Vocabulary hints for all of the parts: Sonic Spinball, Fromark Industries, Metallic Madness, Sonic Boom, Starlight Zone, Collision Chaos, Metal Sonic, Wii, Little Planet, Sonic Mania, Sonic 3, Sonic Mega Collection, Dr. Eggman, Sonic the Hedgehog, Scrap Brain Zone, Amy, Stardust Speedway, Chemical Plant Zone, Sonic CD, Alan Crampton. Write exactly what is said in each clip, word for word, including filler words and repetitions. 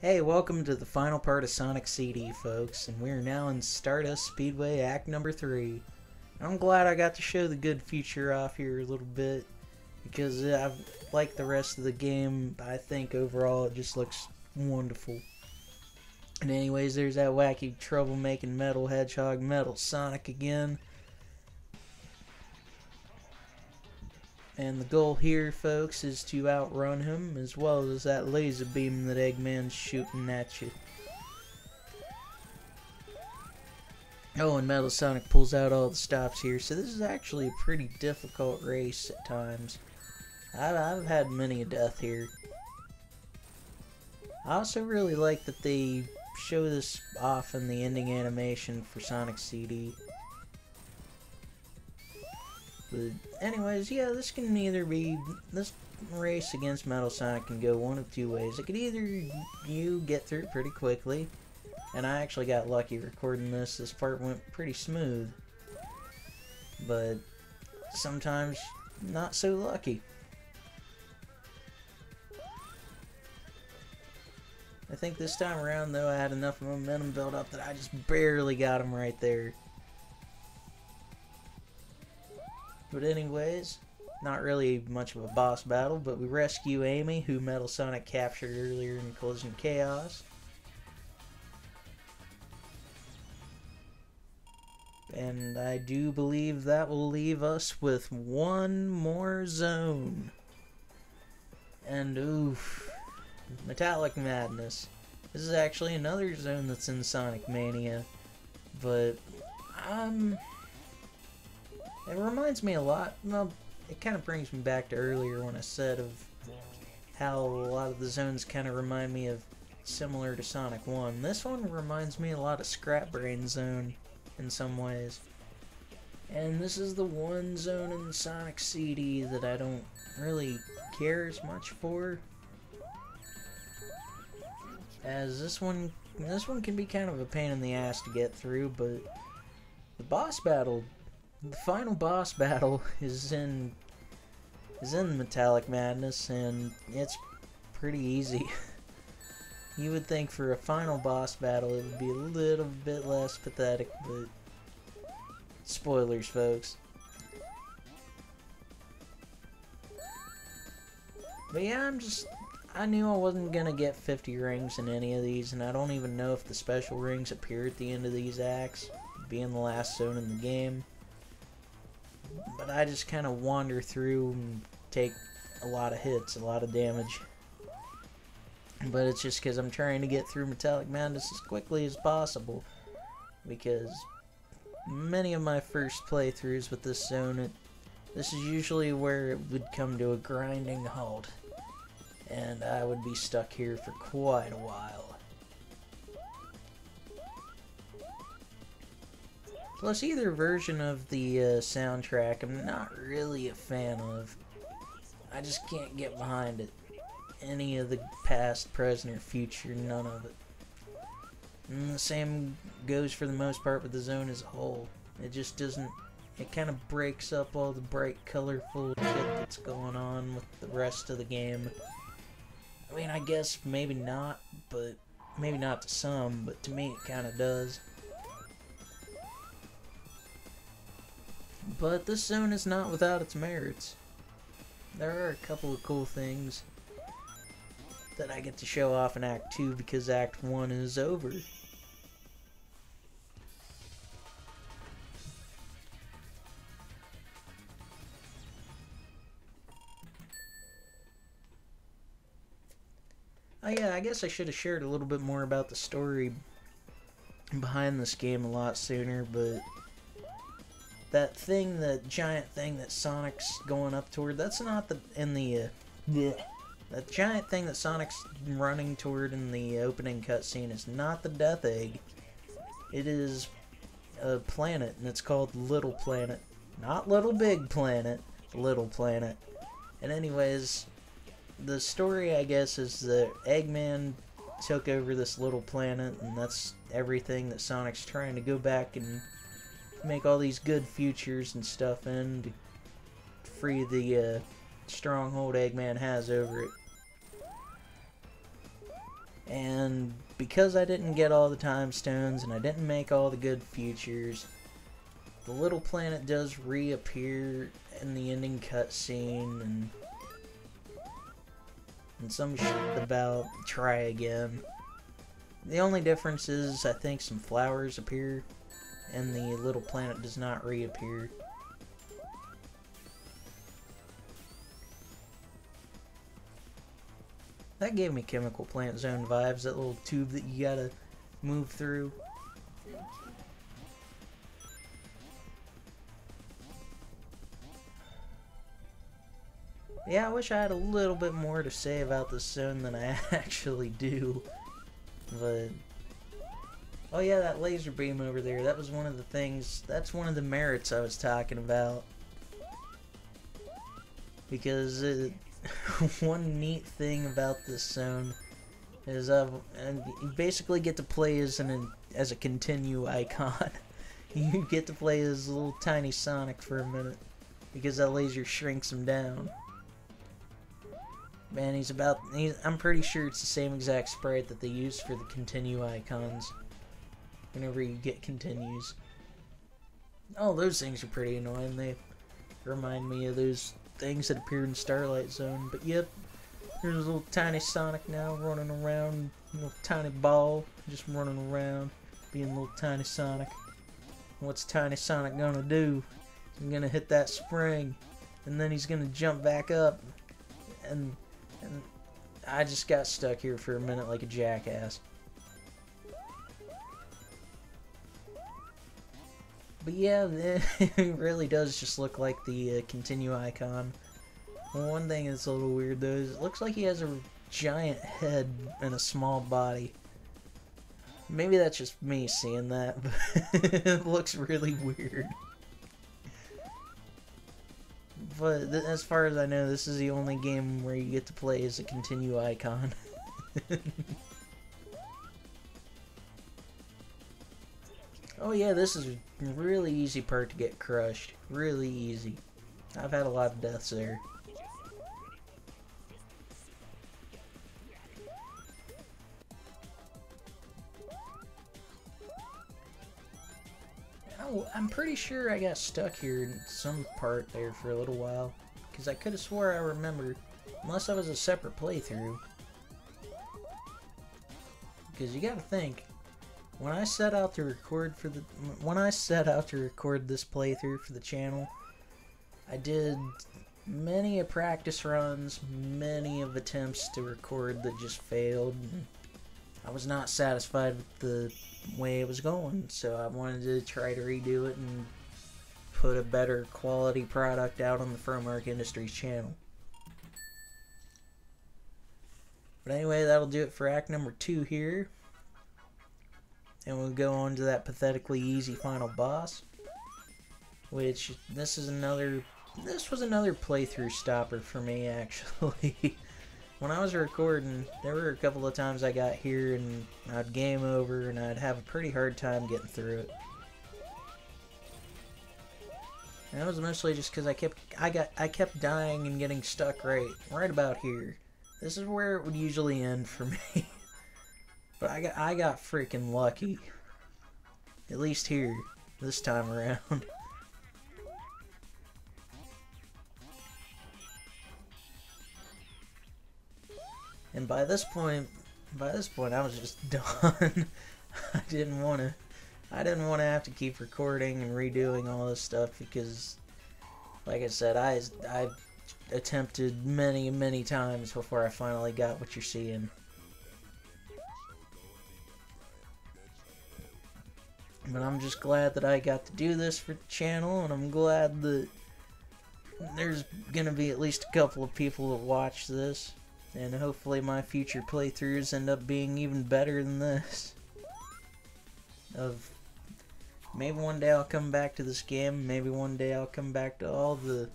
Hey, welcome to the final part of Sonic C D, folks, and we're now in Stardust Speedway Act number three. I'm glad I got to show the good feature off here a little bit, because I like the rest of the game. I think overall it just looks wonderful. And anyways, there's that wacky troublemaking Metal Hedgehog, Metal Sonic again. And the goal here, folks, is to outrun him, as well as that laser beam that Eggman's shooting at you. Oh, and Metal Sonic pulls out all the stops here, so this is actually a pretty difficult race at times. I've, I've had many a death here. I also really like that they show this off in the ending animation for Sonic C D. But anyways, yeah, this can either be, this race against Metal Sonic can go one of two ways. It could either you get through it pretty quickly, and I actually got lucky recording this, this part went pretty smooth, but sometimes not so lucky. I think this time around though I had enough momentum built up that I just barely got him right there. But anyways, not really much of a boss battle, but we rescue Amy, who Metal Sonic captured earlier in Collision Chaos. And I do believe that will leave us with one more zone. And oof, Metallic Madness. This is actually another zone that's in Sonic Mania, but I'm... It reminds me a lot, well, it kind of brings me back to earlier when I said of how a lot of the zones kind of remind me of similar to Sonic one. This one reminds me a lot of Scrap Brain Zone in some ways. And this is the one zone in Sonic C D that I don't really care as much for, as this one, this one can be kind of a pain in the ass to get through, but the boss battle... The final boss battle is in is in Metallic Madness, and it's pretty easy. You would think for a final boss battle it would be a little bit less pathetic, but spoilers, folks. But yeah, I'm just I knew I wasn't gonna get fifty rings in any of these, and I don't even know if the special rings appear at the end of these acts, being the last zone in the game. But I just kind of wander through and take a lot of hits, a lot of damage. But it's just because I'm trying to get through Metallic Madness as quickly as possible. Because many of my first playthroughs with this zone, it, this is usually where it would come to a grinding halt. And I would be stuck here for quite a while. Plus, either version of the uh, soundtrack I'm not really a fan of. I just can't get behind it. Any of the past, present, or future, none of it. And the same goes for the most part with the zone as a whole. It just doesn't... It kind of breaks up all the bright, colorful shit that's going on with the rest of the game. I mean, I guess maybe not, but... Maybe not to some, but to me it kind of does. But this zone is not without its merits. There are a couple of cool things that I get to show off in Act two because Act one is over. Oh yeah, I guess I should have shared a little bit more about the story behind this game a lot sooner, but... That thing, that giant thing that Sonic's going up toward, that's not the, in the, uh, bleh. That giant thing that Sonic's running toward in the opening cutscene is not the Death Egg. It is a planet, and it's called Little Planet. Not Little Big Planet, Little Planet. And anyways, the story, I guess, is that Eggman took over this Little Planet, and that's everything that Sonic's trying to go back and... make all these good futures and stuff in to free the uh, stronghold Eggman has over it. And because I didn't get all the time stones and I didn't make all the good futures, the Little Planet does reappear in the ending cutscene, and, and some shit about try again. The only difference is I think some flowers appear and the Little Planet does not reappear. That gave me Chemical Plant Zone vibes, that little tube that you gotta move through. Yeah, I wish I had a little bit more to say about this zone than I actually do, but... Oh yeah, that laser beam over there, that was one of the things, that's one of the merits I was talking about. Because it... One neat thing about this zone is I've, and you basically get to play as an as a continue icon. You get to play as a little tiny Sonic for a minute because that laser shrinks him down. Man, he's about. He's, I'm pretty sure it's the same exact sprite that they use for the continue icons. Whenever you get continues. Oh, those things are pretty annoying. They remind me of those things that appeared in Starlight Zone, but yep, there's a little tiny Sonic now running around, a little tiny ball, just running around, being a little tiny Sonic. What's tiny Sonic gonna do? He's gonna hit that spring, and then he's gonna jump back up, and, and I just got stuck here for a minute like a jackass. But yeah, it really does just look like the uh, continue icon. One thing that's a little weird though is it looks like he has a giant head and a small body. Maybe that's just me seeing that, but it looks really weird. But th as far as I know, this is the only game where you get to play as a continue icon. Oh yeah, this is a really easy part to get crushed. Really easy. I've had a lot of deaths there. Oh, I'm pretty sure I got stuck here in some part there for a little while, because I could have swore I remembered, unless I was a separate playthrough. Because you gotta think. When I set out to record for the when I set out to record this playthrough for the channel, I did many a practice runs, many of attempts to record that just failed. I was not satisfied with the way it was going, so I wanted to try to redo it and put a better quality product out on the Fromark Industries channel. But anyway, that'll do it for act number two here. And we'll go on to that pathetically easy final boss, which this is another this was another playthrough stopper for me actually. When I was recording, there were a couple of times I got here and I'd game over and I'd have a pretty hard time getting through it. And that was mostly just because I kept I got I kept dying and getting stuck right right about here. This is where it would usually end for me. But I got, I got freaking lucky. At least here, this time around. And by this point, by this point, I was just done. I didn't want to, I didn't want to have to keep recording and redoing all this stuff because, like I said, I, I attempted many, many times before I finally got what you're seeing. But I'm just glad that I got to do this for the channel, and I'm glad that there's gonna be at least a couple of people that watch this, and hopefully my future playthroughs end up being even better than this. Of maybe one day I'll come back to this game, maybe one day I'll come back to all the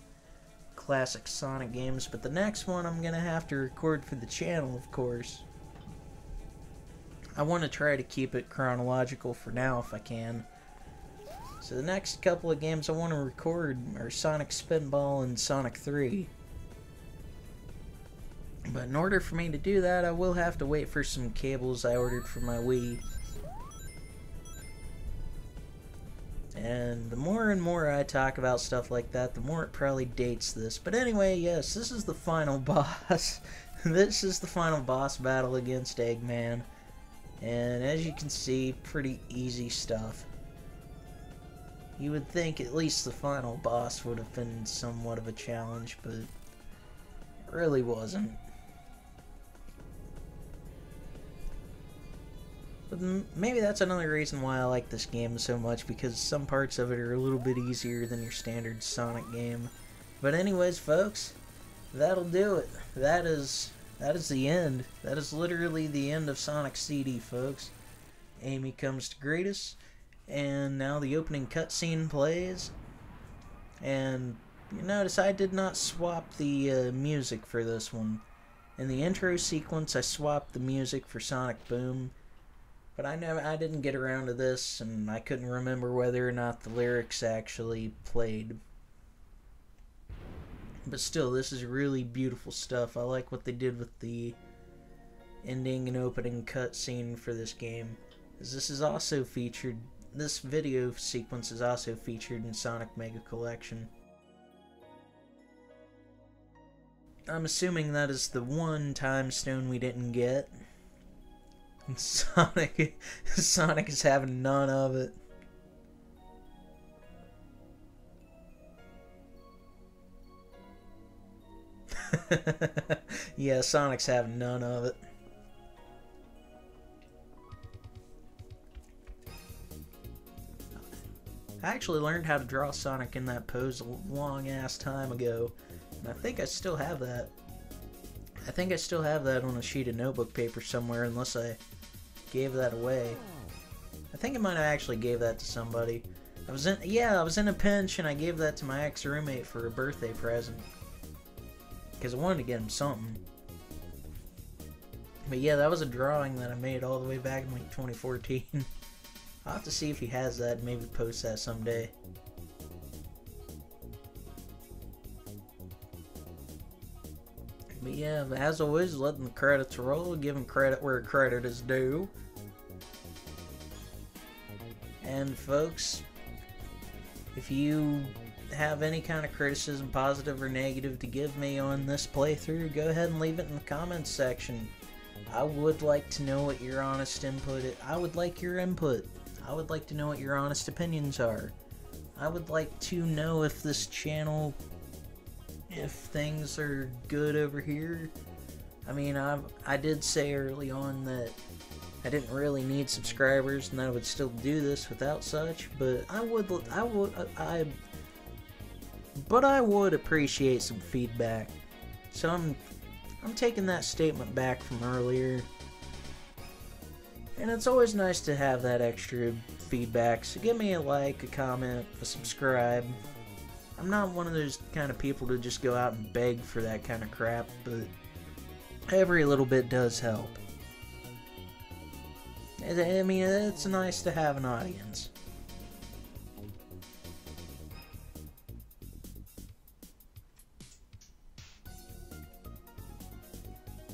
classic Sonic games, but the next one I'm gonna have to record for the channel, of course. I want to try to keep it chronological for now if I can. So the next couple of games I want to record are Sonic Spinball and Sonic three. But in order for me to do that, I will have to wait for some cables I ordered for my Wii. And the more and more I talk about stuff like that, the more it probably dates this. But anyway, yes, this is the final boss. This is the final boss battle against Eggman. And as you can see, pretty easy stuff. You would think at least the final boss would have been somewhat of a challenge, but it really wasn't. But maybe that's another reason why I like this game so much, because some parts of it are a little bit easier than your standard Sonic game. But anyways, folks, that'll do it. That is... That is the end. That is literally the end of Sonic C D, folks. Amy comes to greet us, and now the opening cutscene plays. And you notice I did not swap the uh, music for this one. In the intro sequence, I swapped the music for Sonic Boom, but I never, I didn't get around to this, and I couldn't remember whether or not the lyrics actually played. But still, this is really beautiful stuff. I like what they did with the ending and opening cutscene for this game. This is also featured, this video sequence is also featured in Sonic Mega Collection. I'm assuming that is the one time stone we didn't get. And Sonic, Sonic is having none of it. Yeah, Sonic's having none of it. I actually learned how to draw Sonic in that pose a long ass time ago, and I think I still have that. I think I still have that on a sheet of notebook paper somewhere, unless I gave that away. I think I might have actually gave that to somebody. I was in, yeah, I was in a pinch, and I gave that to my ex-roommate for a birthday present, because I wanted to get him something. But yeah, that was a drawing that I made all the way back in like twenty fourteen. I'll have to see if he has that and maybe post that someday. But yeah, as always, letting the credits roll, giving credit where credit is due. And folks, if you have any kind of criticism, positive or negative, to give me on this playthrough, go ahead and leave it in the comments section. I would like to know what your honest input is. I would like your input. I would like to know what your honest opinions are. I would like to know if this channel, if things are good over here. I mean, I I did say early on that I didn't really need subscribers and that I would still do this without such, but I would I would I But I would appreciate some feedback. So I'm, I'm taking that statement back from earlier. And it's always nice to have that extra feedback. So give me a like, a comment, a subscribe. I'm not one of those kind of people to just go out and beg for that kind of crap, but every little bit does help. I mean, it's nice to have an audience.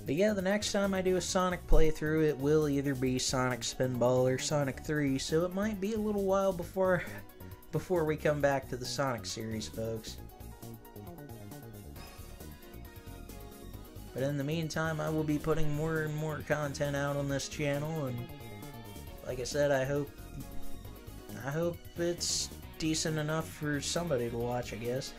But yeah, the next time I do a Sonic playthrough, it will either be Sonic Spinball or Sonic three, so it might be a little while before before we come back to the Sonic series, folks. But in the meantime, I will be putting more and more content out on this channel, and like I said, I hope I hope it's decent enough for somebody to watch, I guess.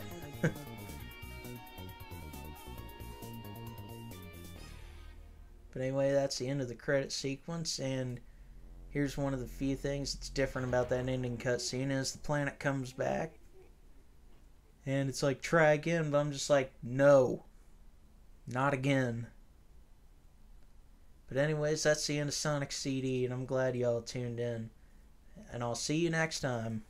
But anyway, that's the end of the credit sequence, and here's one of the few things that's different about that ending cutscene is the planet comes back, and it's like, try again, but I'm just like, no, not again. But anyways, that's the end of Sonic C D, and I'm glad y'all tuned in, and I'll see you next time.